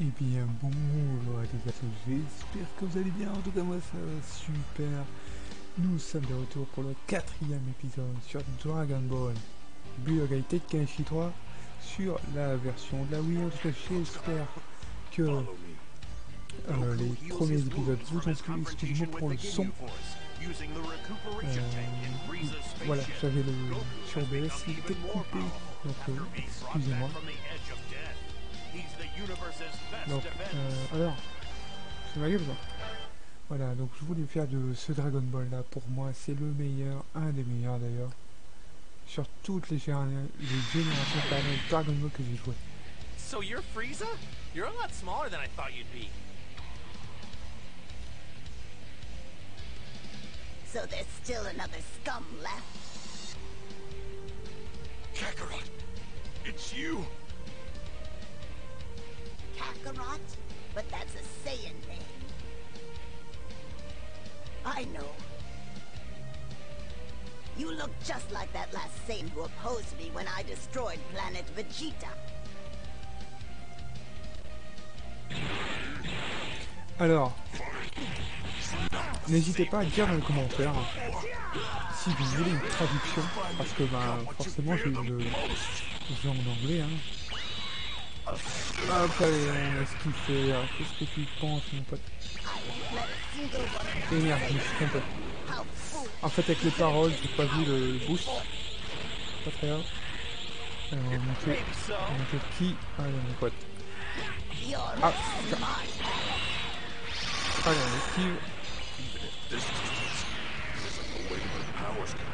Et bien bonjour à tous, j'espère que vous allez bien, en tout cas moi ça va super. Nous sommes de retour pour le 4e épisode sur Dragon Ball Budokai Tenkaichi 3 sur la version de la Wii U. En tout cas j'espère que les premiers épisodes vous ont plu. Excusez-moi pour le son. Voilà, j'avais le sur OBS, il était coupé, donc excusez-moi. Donc, alors, c'est ma gueule, ça. Voilà, donc je voulais faire de ce Dragon Ball là, pour moi, c'est le meilleur, un des meilleurs d'ailleurs, sur toutes les générations de Dragon Ball que j'ai joué. So you're Frieza? You're a lot smaller than I thought you'd be. So there's still another scum left. Kakarot, it's you. Kakarot? But that's a Saiyan name. I know. You look just like that last Saiyan who opposed me when I destroyed planet Vegeta. Alors, n'hésitez pas à dire dans les commentaires si vous voulez une traduction, parce que bah, forcément j'ai eu le jeu en anglais, hein. Après, ce qu'il fait, qu'est-ce que tu penses, mon pote? Et merde, je me suis trompé. En fait, avec les paroles, j'ai pas vu le boost. Pas très grave. Alors, on va monter qui? Allez, mon pote. Ah, putain. Allez, on esquive.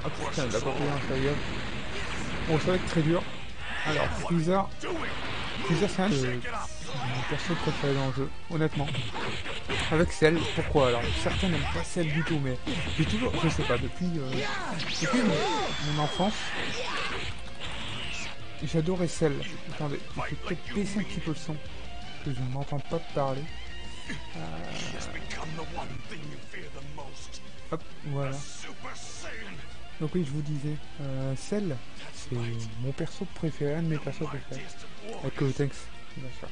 Ah putain, il a pas pris un tailleur. Bon, ça va être très dur. Alors, Frieza. Frieza, c'est un de mes persos préférés dans le jeu, honnêtement. Avec Cell, pourquoi alors? Certains n'aiment pas Cell du tout, mais j'ai toujours, je sais pas, depuis mon enfance, j'adorais Cell. Attendez, je vais peut-être baisser un petit peu le son, que je ne m'entends pas parler. Hop, voilà. Donc oui, je vous disais, Cell, c'est mon perso préféré, un de mes persos préférés. Avec le Tanks, bien sûr.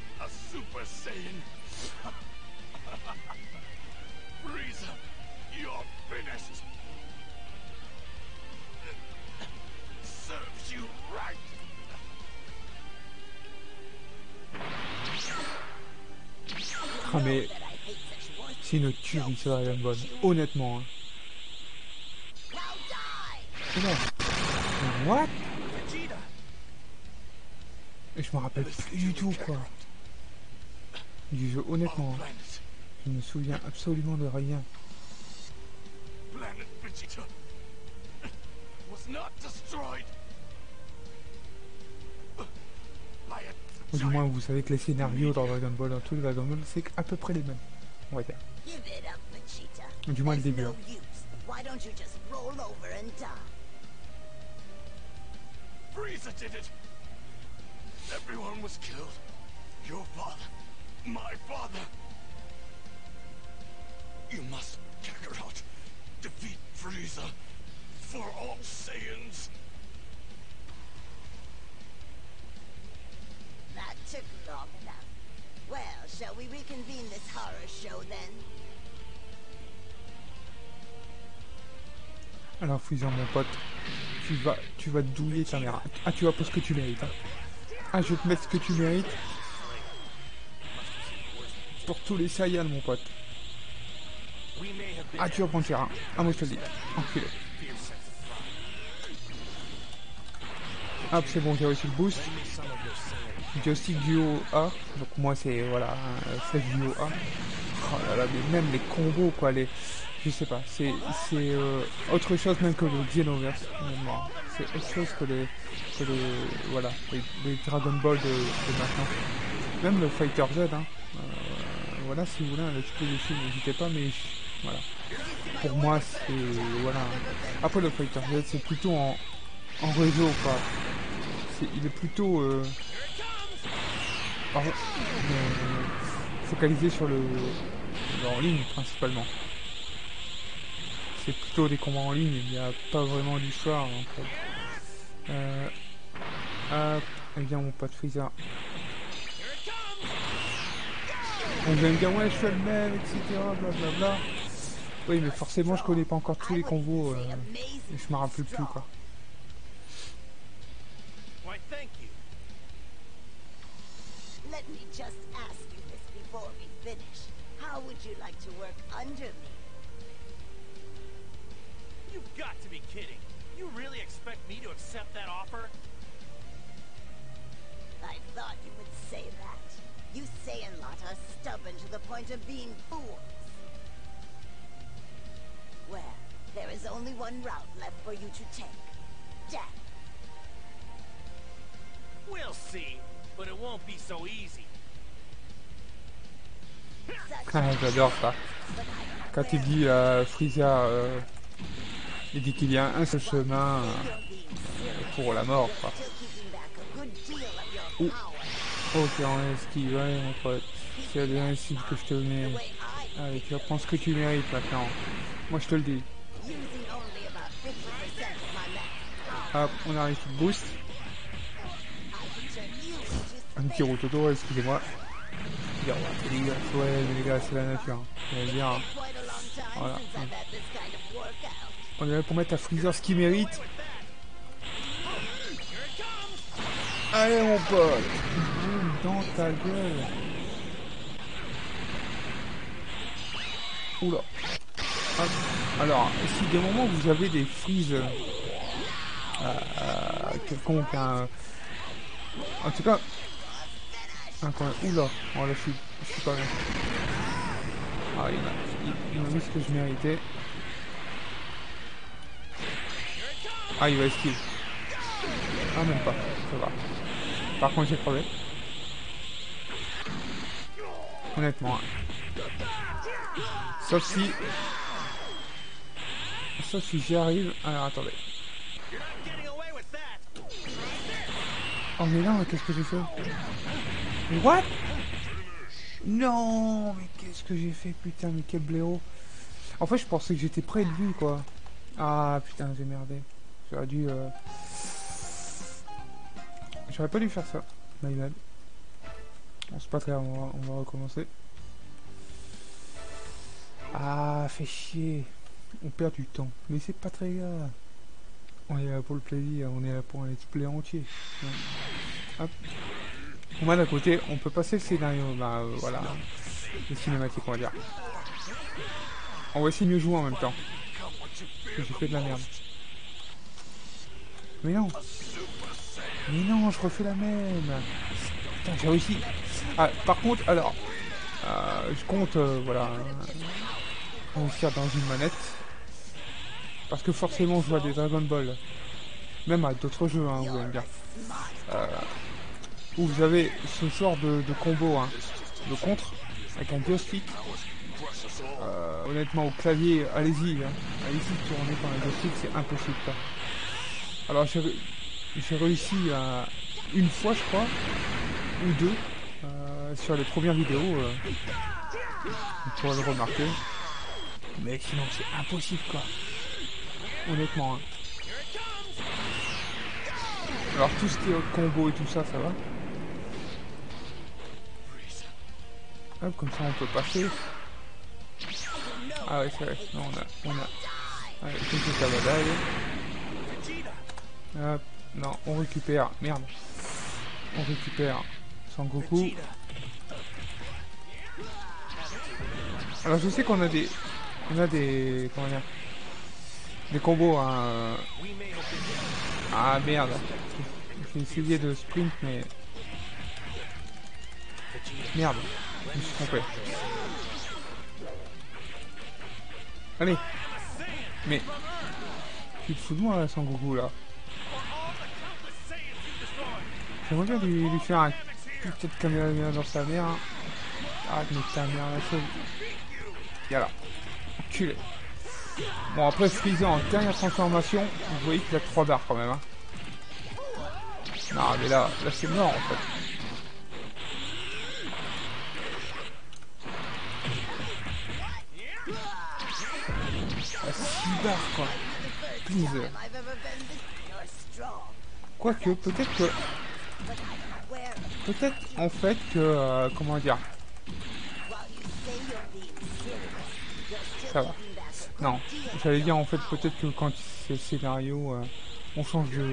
Ah mais, c'est une tuerie sur Dragon Ball, honnêtement, hein. What? Et je me rappelle plus du tout quoi du jeu, honnêtement, hein. Je me souviens absolument de rien. Du moins vous savez que les scénarios dans Dragon Ball, dans tous les Dragon Ball, c'est à peu près les mêmes, on va dire. Du moins le début. Why don't you just roll over and die? Frieza did it. Everyone was killed. Your father, my father. You must, Kakarot, defeat Frieza for all Saiyans. That took long enough. Well, shall we reconvene this horror show then? Alors Frieza, mon pote, tu vas douiller ta mère. Ah, tu vas pas ce que tu mérites. Hein. Ah, je vais te mettre ce que tu mérites. Pour tous les Saiyans, mon pote. Ah, tu vas prendre cher. Ah, moi je te le dis. Enculé. Hop, c'est bon, j'ai reçu le boost. J'ai aussi duo A. Donc moi c'est, voilà, c'est duo A. Oh là là, mais même les combos, quoi, les... Je sais pas, c'est autre chose même que le Xenoverse. C'est autre chose que les Dragon Ball de maintenant. Même le Fighter Z, hein. Voilà, si vous voulez un petit peu dessus, n'hésitez pas, mais voilà. Pour moi, c'est... voilà. Après le Fighter Z, c'est plutôt en réseau, quoi. Il est plutôt... focalisé sur le... en ligne, principalement. C'est plutôt des combats en ligne, il n'y a pas vraiment d'histoire en fait. Hop, eh bien mon pote Frieza. On vient me dire ouais je suis elle-même, etc. Blablabla. Oui mais forcément je connais pas encore tous les combos et je me rappelle plus quoi. Let me just ask you this before we finish. How would you like to work under me? You've got to be kidding. You really expect me to accept that offer? I thought you would say that. You Saiyan lot are stubborn to the point of being fools. Well, there is only one route left for you to take. Death. We'll see. Ah, j'adore ça. Quand il dit Frieza, il dit qu'il y a un seul chemin pour la mort. Quoi. Oh. Ok, on esquive, entre. C'est bien ici que je te mets. Allez, tu reprends ce que tu mérites maintenant. Moi, je te le dis. Hop, on arrive sur le boost. Un petit rototo, excusez-moi. Ouais, mais les gars, c'est la nature. Bien, hein. Voilà. On est là pour mettre à Freezer ce qu'il mérite. Allez, mon pote. Dans ta gueule. Oula. Alors, si des moments vous avez des freeze quelconque, en tout cas. Oula, oh là je suis pas bien. Ah il m'a mis ce que je méritais. Ah il va esquiver. Ah même pas, ça va. Par contre j'ai crevé. Honnêtement. Hein. Sauf si j'y arrive. Alors attendez. Oh mais non, qu'est-ce que j'ai fait? Mais what? Non, mais qu'est-ce que j'ai fait? Putain, mais quel blaireau. En fait, je pensais que j'étais près de lui, quoi. Ah, putain, j'ai merdé. J'aurais dû... J'aurais pas dû faire ça. My bad. Bon, c'est pas grave, on va recommencer. Ah, fait chier. On perd du temps. Mais c'est pas très grave. On est là pour le plaisir, on est là pour un let's play entier. Donc, hop. On va d'un côté, on peut passer le scénario, bah voilà, le cinématique on va dire. On va essayer de mieux jouer en même temps. J'ai fait de la merde. Mais non, je refais la même. Putain, j'ai réussi. Ah, par contre, alors, je compte, voilà, réussir dans une manette. Parce que forcément je vois des Dragon Ball, même à d'autres jeux, hein, vous aimez bien, où vous avez ce genre de combo, hein, de contre, avec un joystick. Honnêtement au clavier, allez-y, hein, allez-y tourner par un joystick, c'est impossible. Hein. Alors j'ai réussi une fois je crois, ou deux, sur les premières vidéos, vous pourrez le remarquer, mais sinon c'est impossible quoi. Honnêtement, hein. Alors tout ce qui est combo et tout ça, ça va. Hop, comme ça on peut passer. Ah ouais, c'est vrai, non, on a... Allez, tout ça va d'aller. Hop, non, on récupère, merde. On récupère Sangoku. Alors je sais qu'on a des... Comment dire? Des combos, hein. Ah merde. J'ai essayé de sprint, mais... Merde. Je me suis trompé. Allez. Mais... Tu te fous de moi, là, Sangoku, là. J'aimerais bien lui faire un putain de caméra dans sa mère. Ah, mais ta mère, la chose. Y'a là. Enculé. Bon après Frieza en dernière transformation, vous voyez qu'il a 3 barres quand même. Hein. Non mais là c'est mort en fait. Ah, 6 barres quoi. Please. Quoique peut-être en fait que comment dire. ça va. Non, j'allais dire en fait peut-être que quand c'est le scénario, comment dire,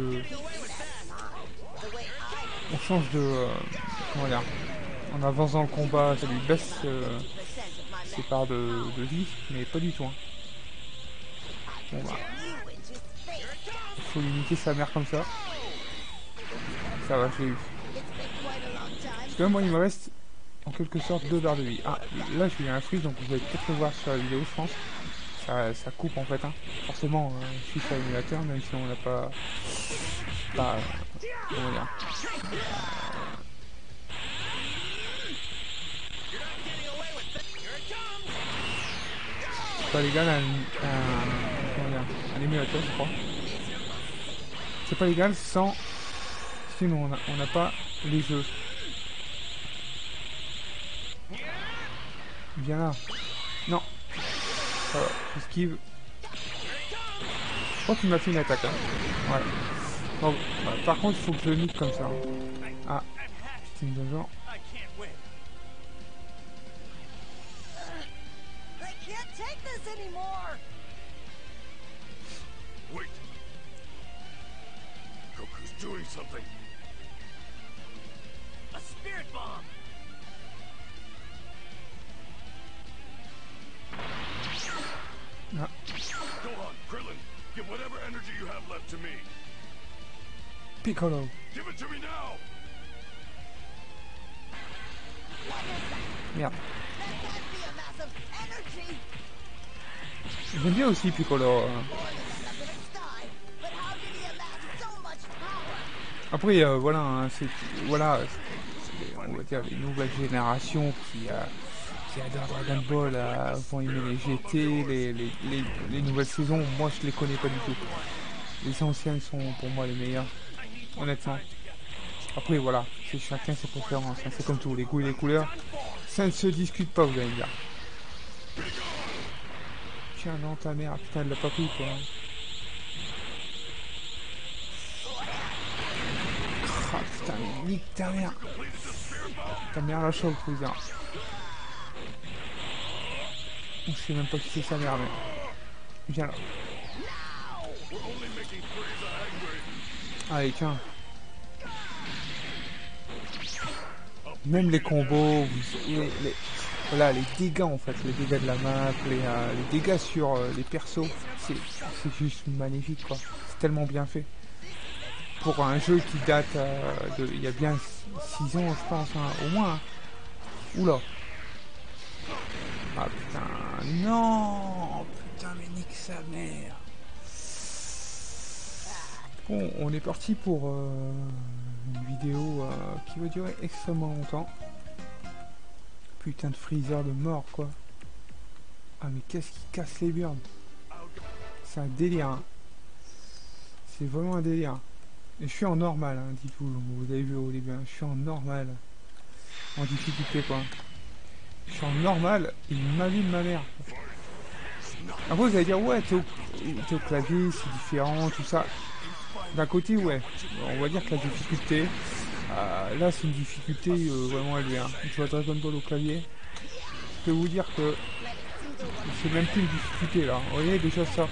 en avançant le combat, ça lui baisse ses parts de vie, mais pas du tout. Hein. Bon bah, faut lui niquer sa mère comme ça. Ça va, je l'ai eu. Parce que là, moi, il me reste en quelque sorte 2 barres de vie. Ah, là, j'ai eu un freeze, donc vous allez peut-être le voir sur la vidéo, je pense. Ça coupe en fait, hein. Forcément, je suis sur l'émulateur, même si on n'a pas. Comment dire. C'est pas légal un émulateur, je crois. C'est pas légal sans. Sinon, on n'a pas les jeux. Viens là. Non. J'esquive. Je crois qu'il m'a fait une attaque. Hein. Voilà. Bon, bah, par contre, il faut que je le nique comme ça. Hein. Ah. Putain de genre. Ah. Piccolo. Merde. J'aime bien aussi Piccolo. Après voilà, hein, on va dire les nouvelles générations qui adorent Dragon Ball, vont aimer les GT, les nouvelles saisons. Moi je les connais pas du tout. Les anciennes sont pour moi les meilleures, honnêtement. Après voilà, c'est chacun ses préférences, hein, c'est comme tout, les goûts et les couleurs, ça ne se discute pas, vous allez me dire. Tiens non ta mère, putain elle l'a pas pris quoi. Ah putain, mais nique ta mère! Ta mère la chope, Frieza. Je sais même pas qui c'est sa mère, mais. Viens là. Allez, tiens. Même les combos, voilà, les dégâts en fait, les dégâts de la map, les dégâts sur les persos, c'est juste magnifique quoi. C'est tellement bien fait. Pour un jeu qui date il y a bien 6 ans je pense, hein, au moins. Oula. Ah putain, non. Putain mais nique sa mère. Bon, on est parti pour une vidéo qui va durer extrêmement longtemps. Putain de Freezer de mort quoi. Ah mais qu'est-ce qui casse les burnes. C'est un délire, hein. C'est vraiment un délire. Et je suis en normal, hein, dites-vous, vous avez vu au début, hein, je suis en normal. En difficulté quoi. Je suis en normal, il m'allume ma mère. Après vous allez dire ouais t'es au clavier, c'est différent, tout ça. D'un côté ouais, on va dire que la difficulté, là c'est une difficulté vraiment élevée. Hein. Tu vois Dragon Ball au clavier. Je peux vous dire que c'est même plus une difficulté là. Vous voyez déjà ça.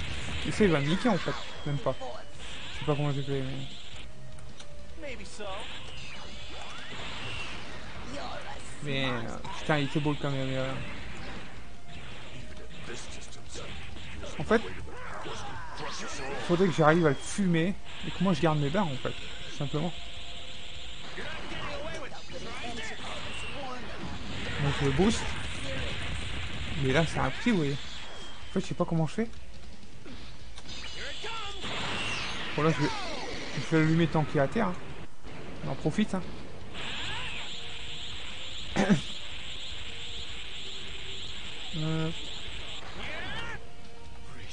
Et ça il va me niquer en fait, même pas. Je sais pas comment j'ai fait. Mais... Mais putain il était beau quand même. En fait, faudrait que j'arrive à le fumer et que moi je garde mes barres en fait, tout simplement. Donc je le boost. Mais là c'est un petit, vous voyez. En fait je sais pas comment je fais. Bon là je vais allumer tant qu'il est à terre. Hein. On en profite, hein.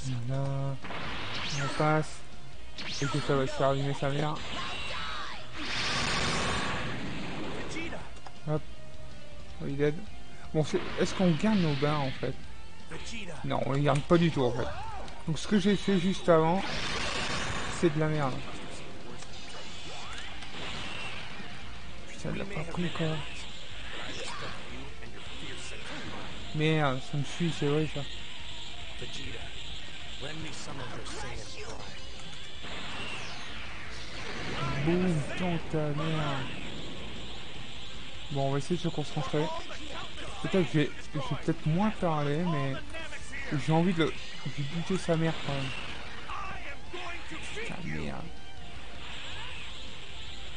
Voilà. On passe. Et que ça va se faire allumer sa mère. Hop. Oh, il est dead. Bon, est-ce qu'on garde nos bains en fait? Non, on les garde pas du tout en fait. Donc ce que j'ai fait juste avant, c'est de la merde. Ça l'a pas pris quoi. Merde, ça me suit, c'est vrai ça. Vegeta, lend me some of your Saiyan pride. Boum, putain ta merde. Bon, on va essayer de se concentrer. Peut-être que je vais peut-être moins parler, mais j'ai envie de buter sa mère quand même. Ta merde.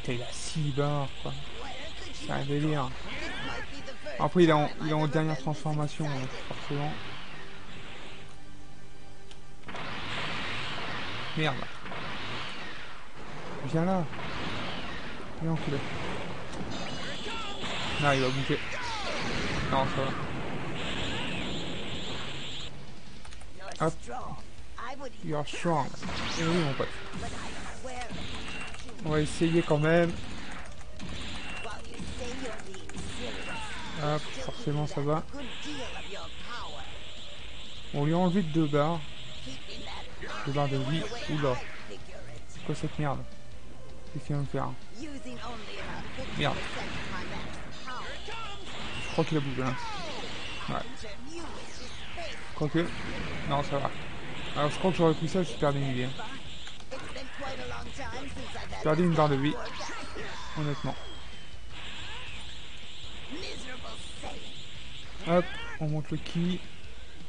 Il a 6 barres quoi. C'est un délire. Après il est en dernière transformation forcément. Merde. Viens là. Viens enculé. Non il va bouffer. Non ça va. Hop. You're strong. Et oui mon pote. On va essayer quand même. Hop, forcément ça va. On lui a enlevé 2 barres. 2 barres de vie. Oula. C'est quoi cette merde? Qu'est-ce qu'il va me faire? Merde. Je crois qu'il a bougé. Hein. Ouais. Je crois que... Non, ça va. Alors je crois que j'aurais pris ça, je perds des milliers. J'ai perdu une barre de vie, honnêtement. Hop, on monte le ki.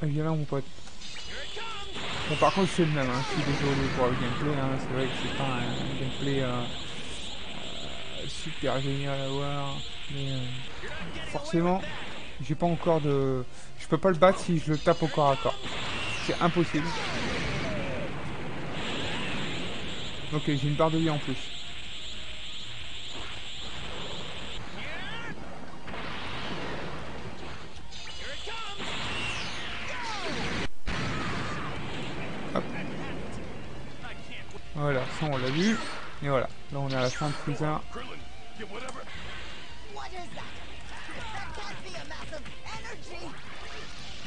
Et viens là mon pote. Bon par contre c'est le même, hein. Je suis désolé pour le gameplay, hein. C'est vrai que c'est pas un gameplay super génial à voir. Mais forcément, j'ai pas encore de... Je peux pas le battre si je le tape au corps à corps. C'est impossible. Ok, j'ai une barre de vie en plus. Hop. Voilà, ça on l'a vu. Et voilà, là on est à la fin de Frieza.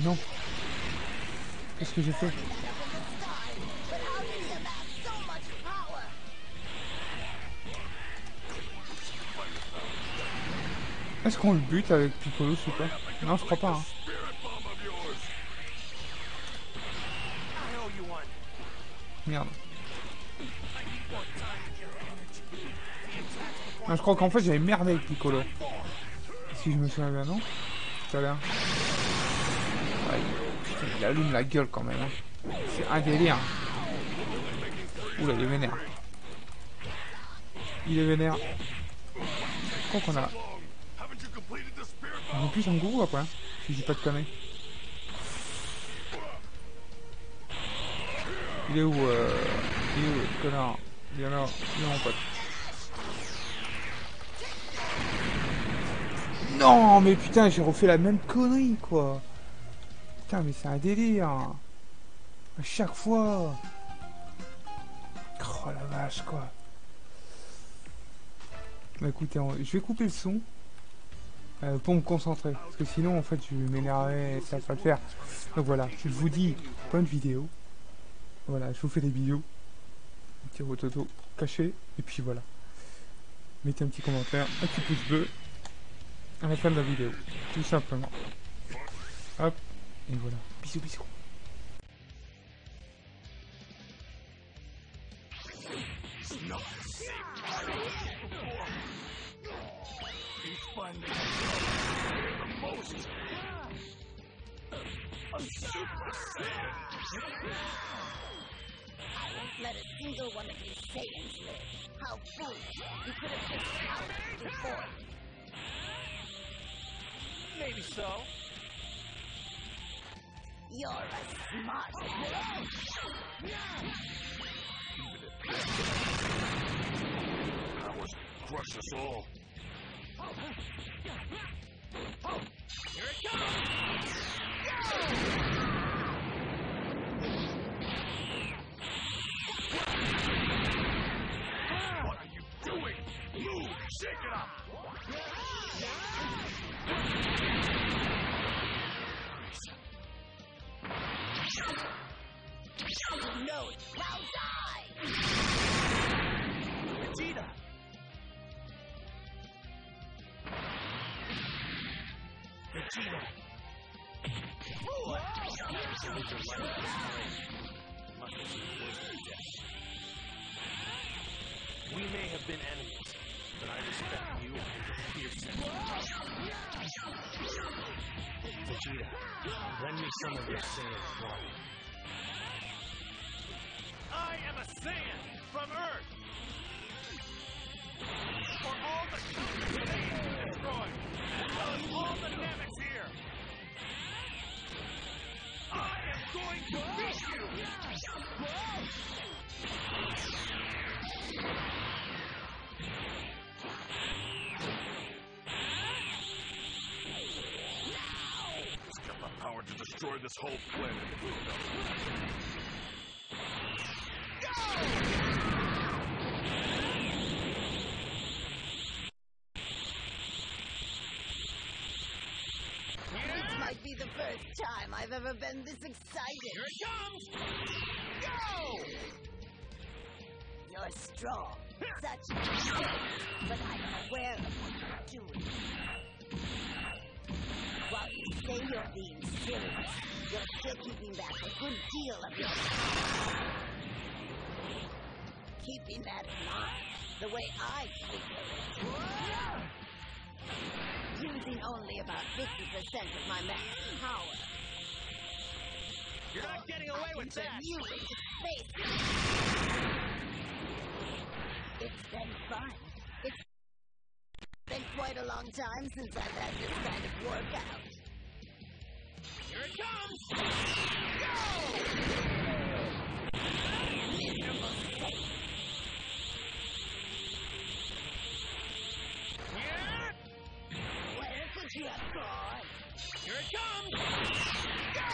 Non. Qu'est-ce que j'ai fait? Est-ce qu'on le bute avec Piccolo ou pas? Non, je crois pas. Hein. Merde. Non, je crois qu'en fait j'avais merdé avec Piccolo. Si je me souviens bien, non? Tout à l'heure. Ouais, putain, il allume la gueule quand même. Hein. C'est un délire. Oula, il est vénère. Il est vénère. Je crois qu'on a... On est plus Sangoku après, hein, si j'ai pas de conneries. Il est où le connard? Il est là, il est mon pote. Non mais putain, j'ai refait la même connerie quoi. Putain mais c'est un délire. À chaque fois. Oh la vache quoi. Bah écoutez, je vais couper le son. Pour me concentrer, parce que sinon en fait je m'énerverais, ça va pas le faire. Donc voilà, je vous dis bonne vidéo. Voilà, je vous fais des bisous. Un petit rototo caché, et puis voilà. Mettez un petit commentaire, un petit pouce bleu à la fin de la vidéo, tout simplement. Hop, et voilà. Bisous, bisous. I'm super sad. I won't let a single one of you Saiyans live. How foolish. You could have just out before. Maybe so. You're a smart one. I was crush us all. Oh, here it comes! Yeah! What are you doing? Move! Shake it up! You know it! Now die! Vegeta! Vegeta! We may have been enemies, but I respect you and your fierce energy. Vegeta, lend me some of your Saiyan water. I am a Saiyan from Earth. For all the countries they have destroyed, as well as all the damage here, I am going to beat you. Just got the power to destroy this whole planet. Time I've ever been this excited. Here it comes! Go! You're strong, such but I'm aware of what you're doing. While you say you're being serious, you're still keeping back a good deal of your time. Keeping that in mind, the way I feel it. Using only about 50% of my max power. You're not getting away with that! You into space. It's been fun. It's been quite a long time since I've had this kind of workout. Here it comes! Go! Miserable space. Here it comes! Go! Here it comes! Go!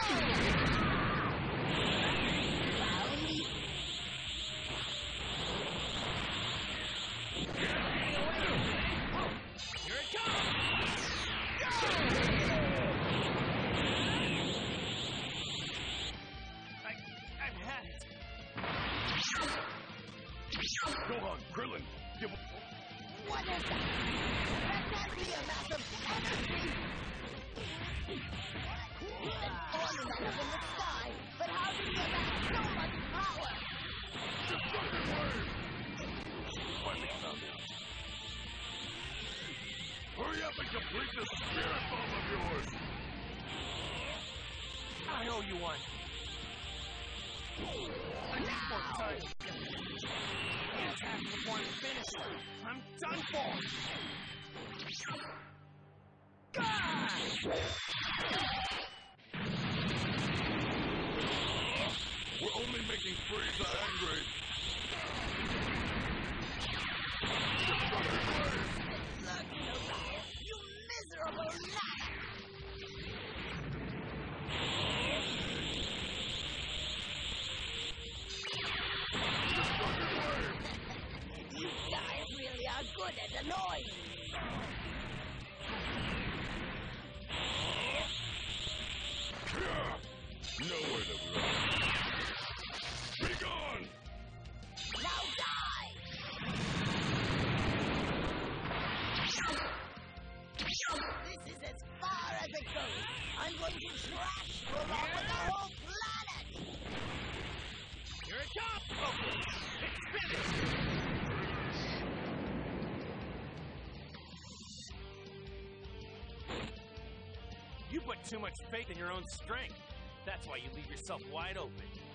I've had it. Go on, Krillin. Give up. What is that? That must be a massive energy! He's been falling out of in the sky, but how do you have so much power? The fucking word! Finally found out. Hurry up and complete this spirit bomb of yours! I owe you one. I need more time. Can't have the one finisher. I'm done for! We're only making Frieza angry. Look, you miserable liar! You guys really are good at annoying me. Nowhere to run. Be gone! Now die! This is as far as it goes. I'm going to trash you along with the whole planet! Here it comes, Goku! It's finished! You put too much faith in your own strength. That's why you leave yourself wide open.